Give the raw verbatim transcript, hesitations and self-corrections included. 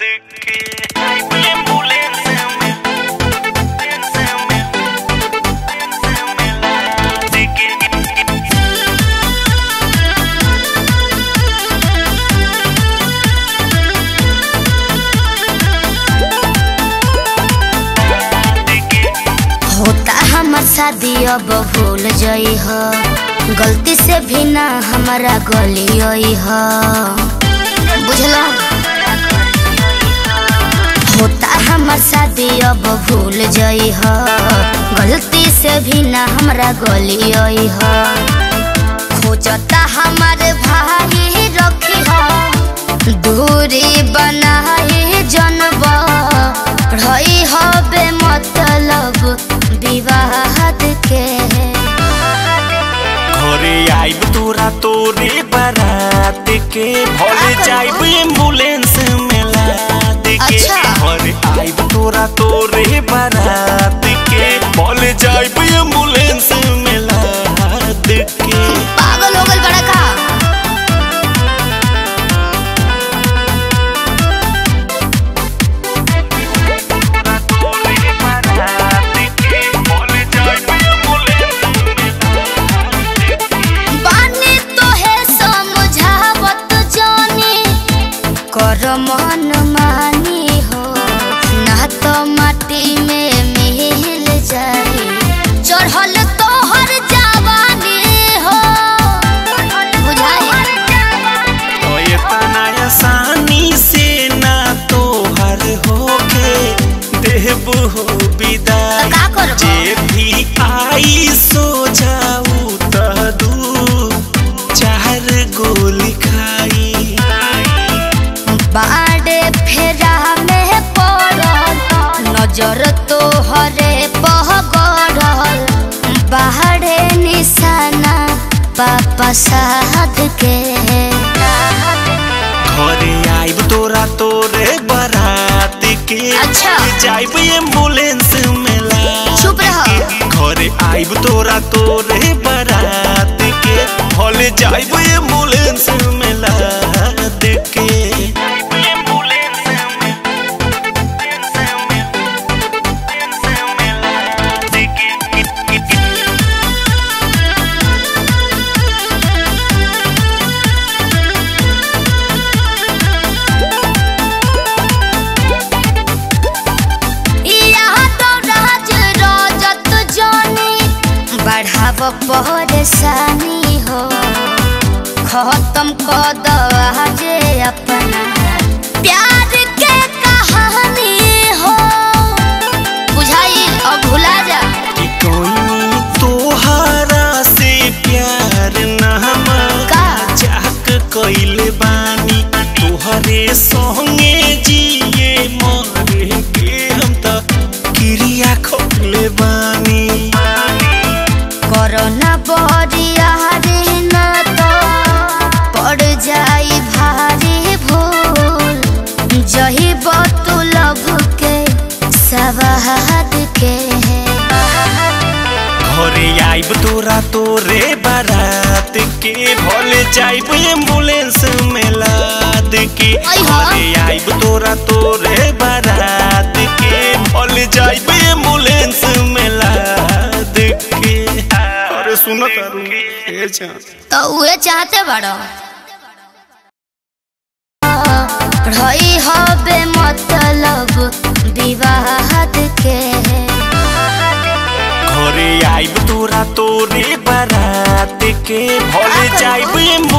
दर्द के एम्बुलेंस में एम्बुलेंस में एम्बुलेंस में लाद के लाद के होता हमर शादी अब भूल जाई हो गलती से भी ना हमारा गली आई हो बुझला होता हमर शादी अब भूल जाई हो गलती से भी ना हमारा गली आई हो खोजता हमारे भाई रखी हो दूरी बनाए जनबा रही हो बे मतलब विवाद के घरे आइब तोरा तोरे बरात के भले जाइब एम्बुलेंस में लाद के घरे आइब तोरा तोरे बरात के भले जाइब एम्बुलेंस में लाद के पागल हो गल बड़ा का कर मन मानी हो ना तो माटी में मिल जाए चढ़ल तो हर जवानी हो बुझाई इतना आसानी से ना तो हर होके देव हो विदाई जे भी आई सो जाऊ तो दू चार गोली खाई बाड़े फेरा में पड़ल नजर तो हरे पगड़ल बाड़े निशाना पापा साध के घरे आइब तोरा तोरे बरात के अच्छा जाइब एम्बुलेंस में चुप रह घरे आइब तोरा तोरे बरात के भले जाइब एम्बुलेंस में लाद के परेशानी हो खत्म कर दे अपना प्यार के कहानी हो बुझाई और भुला जा तोहरा से प्यार ना का जाक कइले बानी तोहरे संगे जिए मरे के हम त क्रिया खोले बानी कोरोना बरिया रे ना तो पड़ जाई भारी भूल जही बात लव के सवाद के घरे आइब तोरा तोरे बरात के भले जाइब एम्बुलेंस में लाद के घरे आइब तोरा तोरे बरात के भले जाइब एम्बुलेंस में लाद के तो उहे चाहते बड़ो रही हो बे मतलब विवाद के घरे आइब तोरा तोरे बरात के भले जाइब